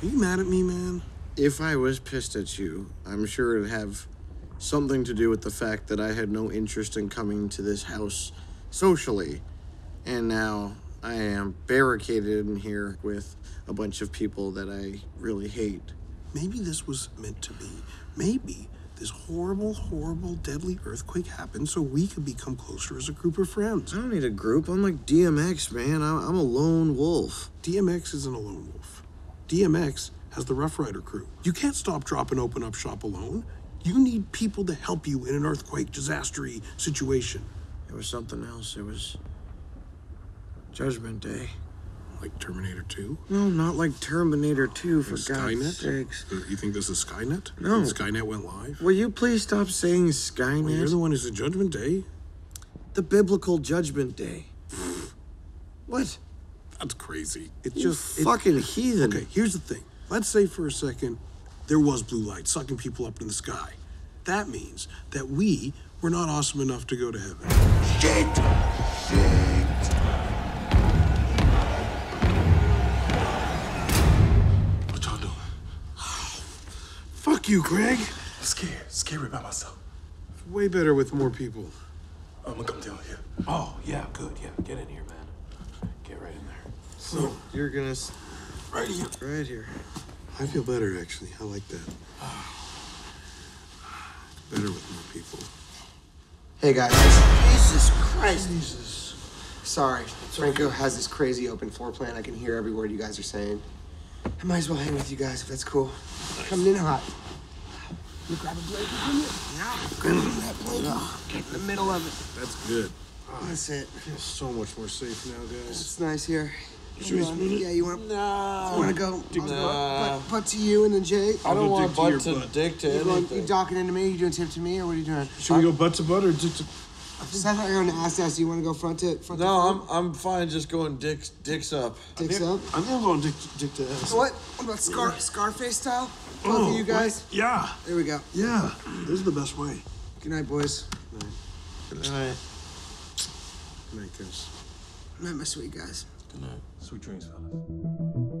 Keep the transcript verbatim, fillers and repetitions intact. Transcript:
Are you mad at me, man? If I was pissed at you, I'm sure it'd have something to do with the fact that I had no interest in coming to this house socially. And now I am barricaded in here with a bunch of people that I really hate. Maybe this was meant to be. Maybe this horrible, horrible, deadly earthquake happened so we could become closer as a group of friends. I don't need a group. I'm like D M X, man. I'm a lone wolf. D M X isn't a lone wolf. D M X has the Rough Rider crew. You can't stop, drop, and open up shop alone. You need people to help you in an earthquake, disaster-y situation. It was something else. It was Judgment Day. Like Terminator two? No, not like Terminator two, for God's sakes. You think this is Skynet? No. Skynet went live? Will you please stop saying Skynet? Well, you're the one who said Judgment Day. The biblical Judgment Day. What? That's crazy. It's you just... fucking it, heathen. Okay, here's the thing. Let's say for a second there was blue light sucking people up in the sky. That means that we were not awesome enough to go to heaven. Shit! Shit! You, Greg? I'm scared. Scary by myself. It's way better with more people. I'm gonna come down here. Oh, yeah, good. Yeah, get in here, man. Get right in there. So, you're gonna... Right here. Right here. I feel better, actually. I like that. It's better with more people. Hey, guys. Jesus Christ. Jesus. Sorry. Franco has this crazy open floor plan. I can hear every word you guys are saying. I might as well hang with you guys if that's cool. Coming in hot. You grab a blanket from it? Yeah. Grab that blanket. Get in the middle of it. That's good. Oh, that's it. I feel so much more safe now, guys. It's nice here. Should we meet? Yeah, you want to? No. You want to go? No. Butt, butt, butt to you and then Jay? I don't want butt to dick to anything. You docking into me? You doing tip to me? Or what are you doing? Should we go butt to butt or dick to... I thought you were going to ask that, so you want to go front to front? No, I'm I'm fine just going dicks dicks up. Dicks up? I'm going dick dick to ass. What? What about Scar Scarface style? Both of you guys? Yeah. There we go. Yeah. This is the best way. Good night, boys. Good night. Good night. Good night, guys. Good night, my sweet guys. Good night. Sweet dreams, fellas.